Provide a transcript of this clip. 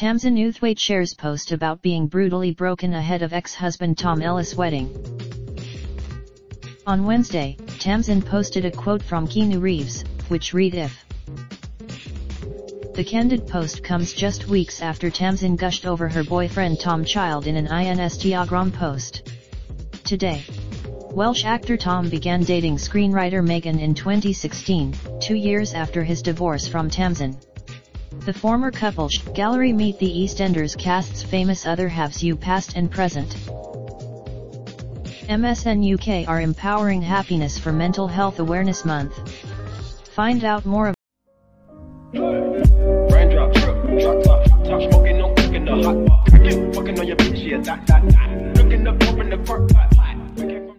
Tamzin Outhwaite shares post about being brutally broken ahead of ex-husband Tom Ellis' wedding. On Wednesday, Tamzin posted a quote from Keanu Reeves, which read "If." The candid post comes just weeks after Tamzin gushed over her boyfriend Tom Child in an Instagram post. Today, Welsh actor Tom began dating screenwriter Meghan in 2016, 2 years after his divorce from Tamzin. The former couple gallery meet the EastEnders cast's famous other halves you past and present. MSN UK are empowering happiness for Mental Health Awareness Month. Find out more about